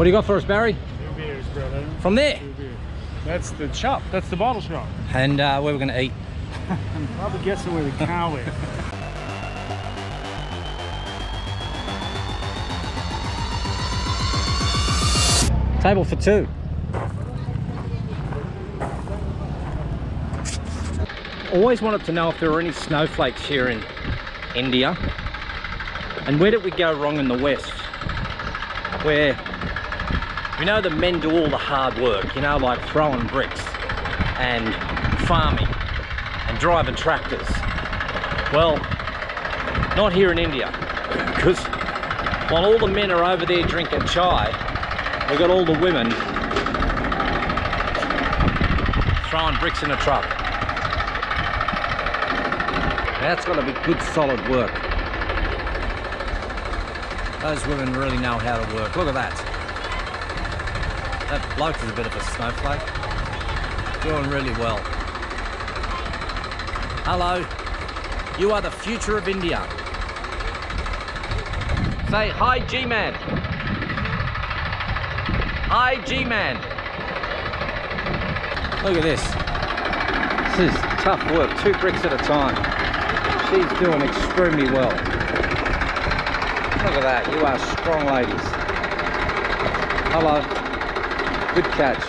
What do you got for us, Barry? 2 beers, brother. From there? 2 beers. That's the shop. That's the bottle shop. And where we're going to eat. I'm probably guessing where the cow is. Table for 2. Always wanted to know if there were any snowflakes here in India. And where did we go wrong in the West? Where, you know, the men do all the hard work, you know, like throwing bricks and farming and driving tractors. Well, not here in India, because while all the men are over there drinking chai, we've got all the women throwing bricks in a truck. That's got to be good solid work. Those women really know how to work. Look at that. That bloke is a bit of a snowflake. Doing really well. Hello. You are the future of India. Say hi, G-Mann. Hi, G-Mann. Look at this. This is tough work, 2 bricks at a time. She's doing extremely well. Look at that, you are strong ladies. Hello. Good catch.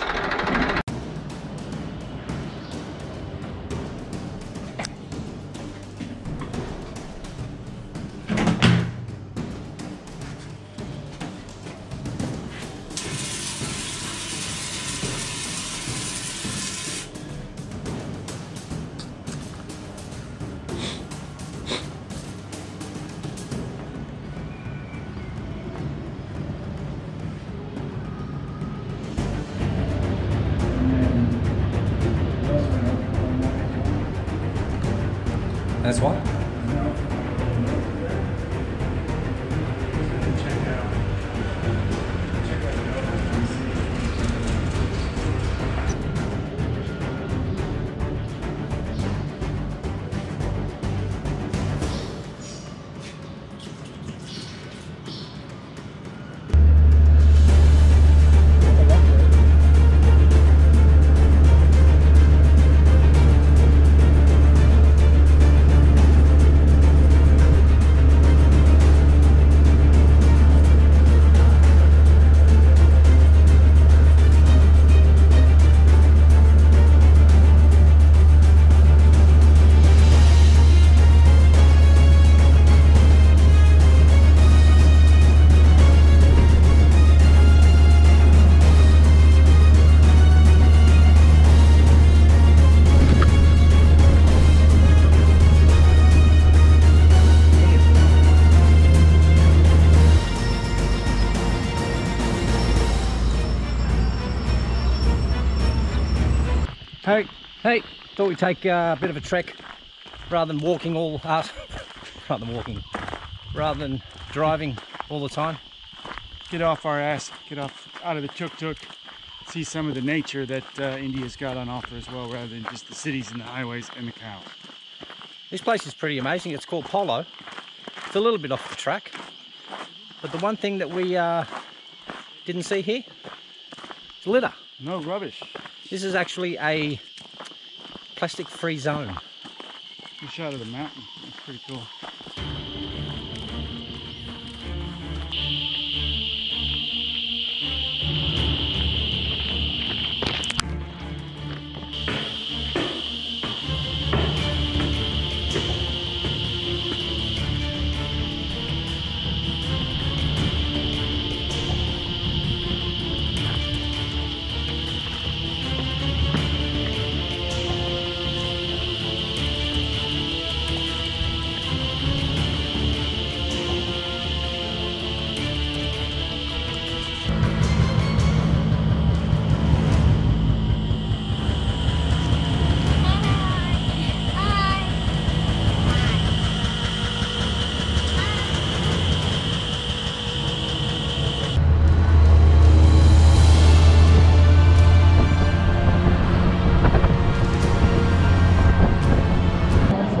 That's what? Hey, thought we'd take a bit of a trek rather than driving all the time. Get off our ass, get off out of the tuk-tuk, see some of the nature that India's got on offer as well, rather than just the cities and the highways and the cows. This place is pretty amazing. It's called Polo. It's a little bit off the track, but the one thing that we didn't see here is litter. No rubbish. This is actually a plastic-free zone. You shot at the mountain. That's pretty cool.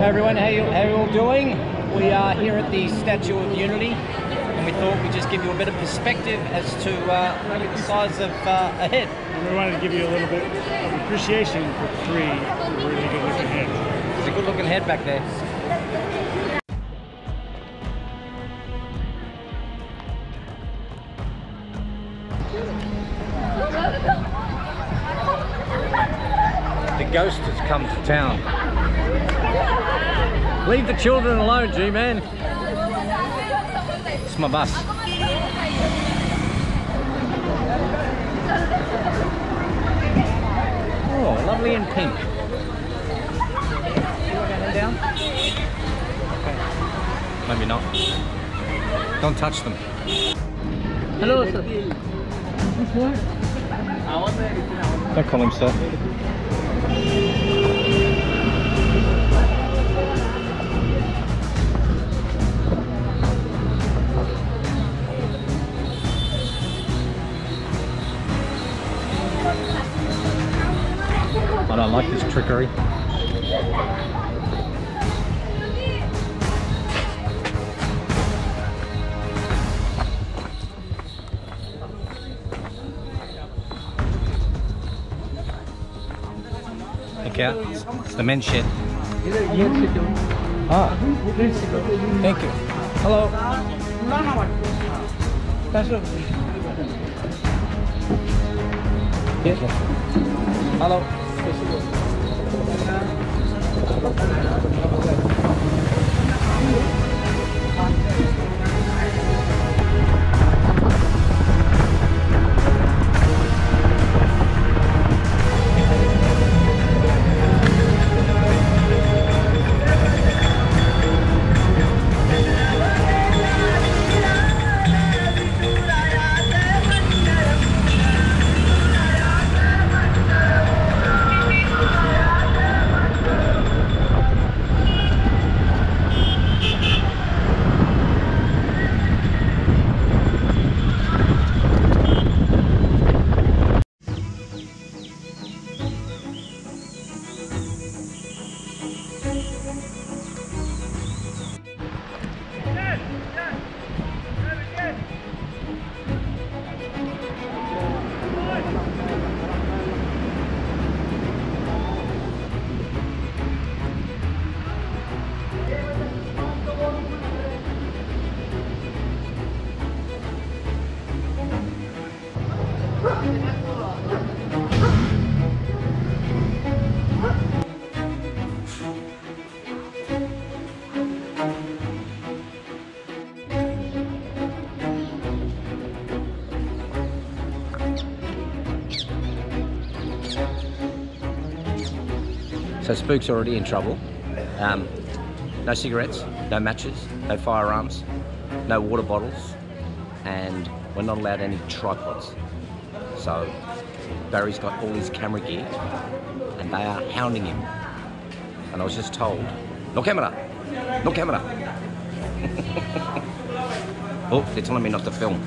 Everyone, how are you all doing? We are here at the Statue of Unity and we thought we'd just give you a bit of perspective as to maybe the size of a head. And we wanted to give you a little bit of appreciation for three really good-looking heads. It's a good-looking head back there. The ghost has come to town. Leave the children alone, G-Man. It's my bus. Oh, lovely and pink. Down? Okay. Maybe not. Don't touch them. Hello, sir. Don't call him sir. I don't like this trickery. Look out, it's the men's shed. Ah, thank you. Hello. Yes. Hello. So Spook's already in trouble. No cigarettes, no matches, no firearms, no water bottles, and we're not allowed any tripods. So Barry's got all his camera gear and they are hounding him. And I was just told, no camera, no camera. Oh, they're telling me not to film.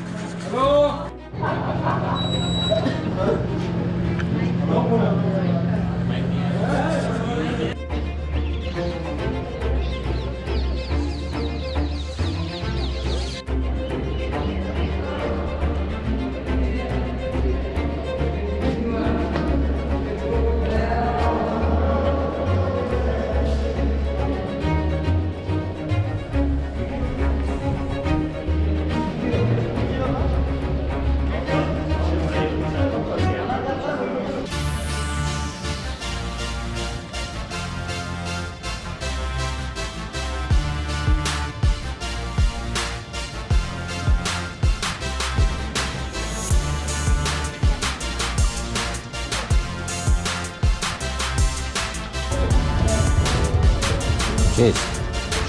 Cheers.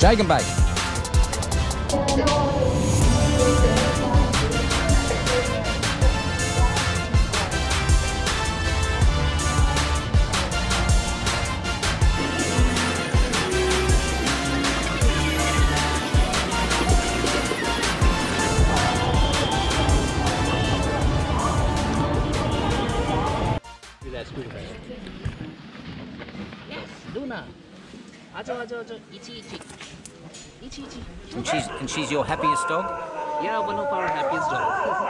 Shake and bake. That's good. Yes, Luna. And she's your happiest dog? Yeah, one of our happiest dogs.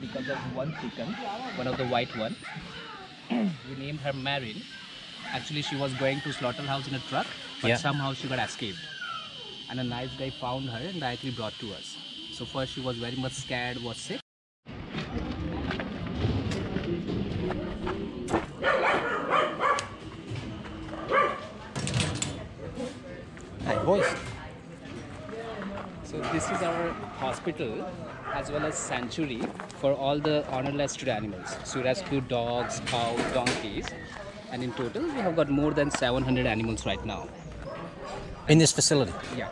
Because of one chicken, one of the white one, we named her Marin. Actually, she was going to slaughterhouse in a truck, but somehow she got escaped. And a nice guy found her and directly brought to us. So first she was very much scared, was sick. Hi, boys. So this is our hospital, as well as sanctuary for all the honorless today animals. So it has two dogs, cows, donkeys, and in total we have got more than 700 animals right now. In this facility? Yeah.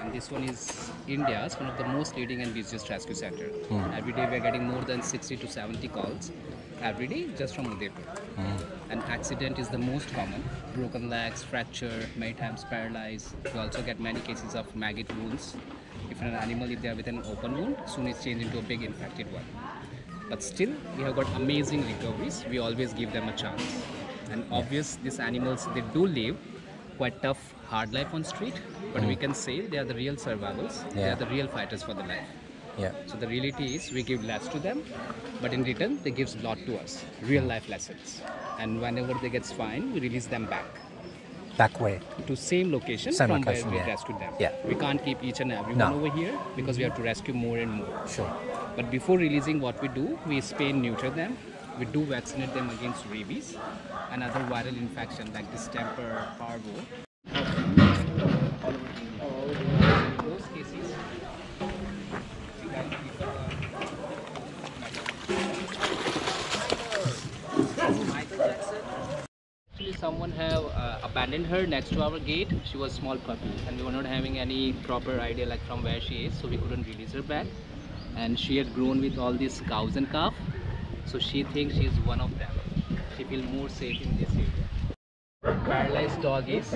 And this one is India's one of the most leading and busiest rescue center. Mm. Every day we are getting more than 60 to 70 calls every day just from Udaipur. Mm. An accident is the most common. Broken legs, fracture, many times paralyzed. We also get many cases of maggot wounds. If an animal, if they are with an open wound, soon it's changed into a big infected one. But still, we have got amazing recoveries. We always give them a chance. And obvious, these animals, they do live quite tough, hard life on street. But we can say they are the real survivors. Yeah. They are the real fighters for the life. Yeah. So the reality is we give less to them, but in return, they give a lot to us. Real life lessons. And whenever they get fine, we release them back. Back way to same location from where we rescued them. Yeah. We can't keep each and every one over here because we have to rescue more and more. Sure. But before releasing, what we do, we spay and neuter them. We do vaccinate them against rabies and other viral infection like distemper, parvo. In those cases, we can keep someone have abandoned her next to our gate. She was a small puppy and we were not having any proper idea like from where she is, so we couldn't release her back. And she had grown with all these cows and calf, so she thinks she is one of them. She feels more safe in this area. Paralyzed doggies,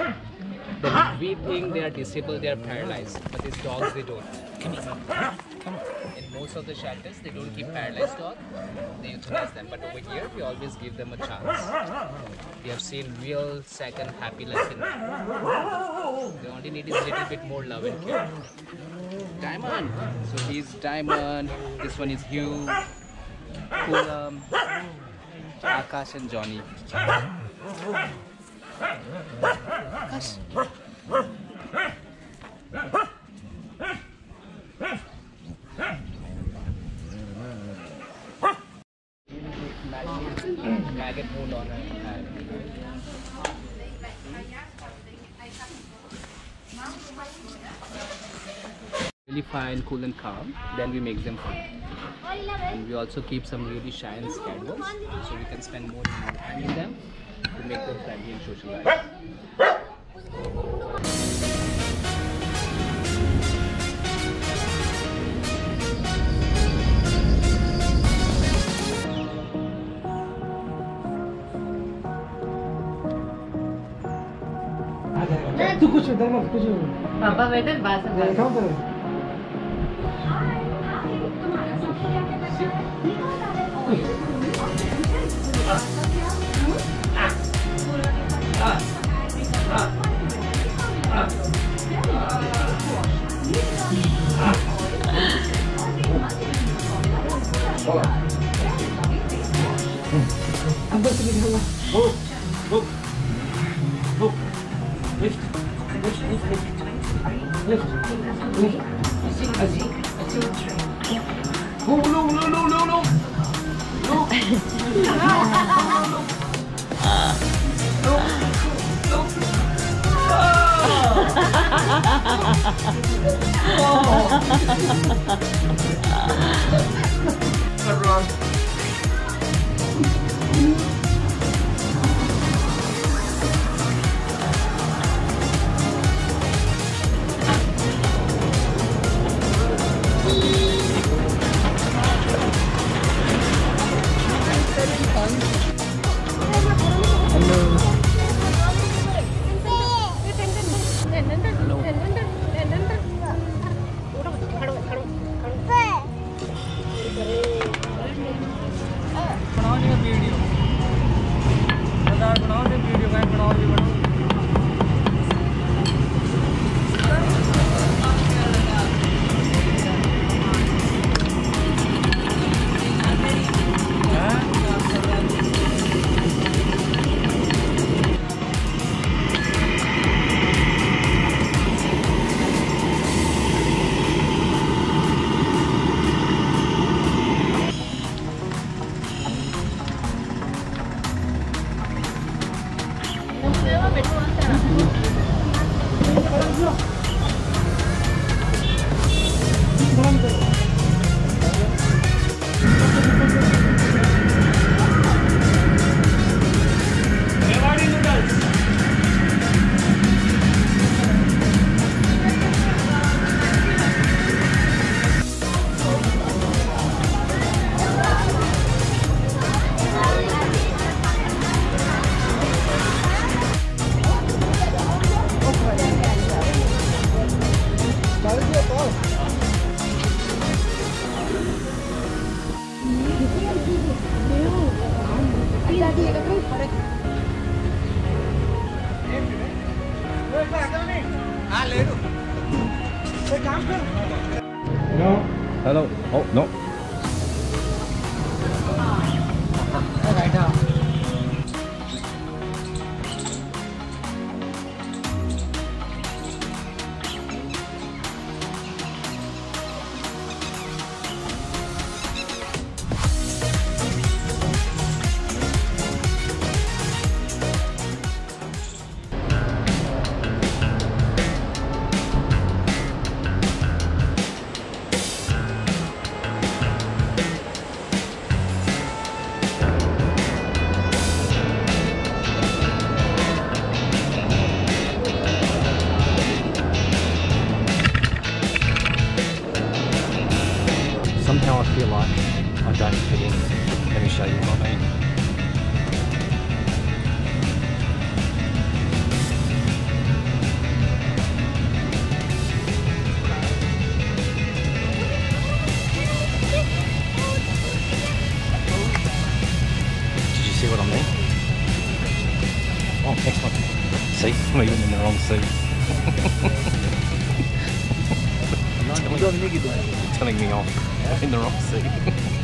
we think they are disabled, they are paralyzed, but these dogs, they don't. Come on. In most of the shelters, they don't keep paralyzed dogs, they euthanize them. But over here, we always give them a chance. We have seen real second happiness in them. They only need a little bit more love and care. Diamond. So he's Diamond. This one is Hugh, Polo, Akash, and Johnny. Akash. Really fine, cool and calm, then we make them fun. And we also keep some really shy and scared ones, so we can spend more time with them to make them friendly and socialize. Papa waited baas hai. Hello. Oh, no. Somehow I feel like I don't fit in. Let me show you what I mean. Did you see what I mean? Oh, excellent. See, I'm even in the wrong seat. You're telling me off in the wrong seat.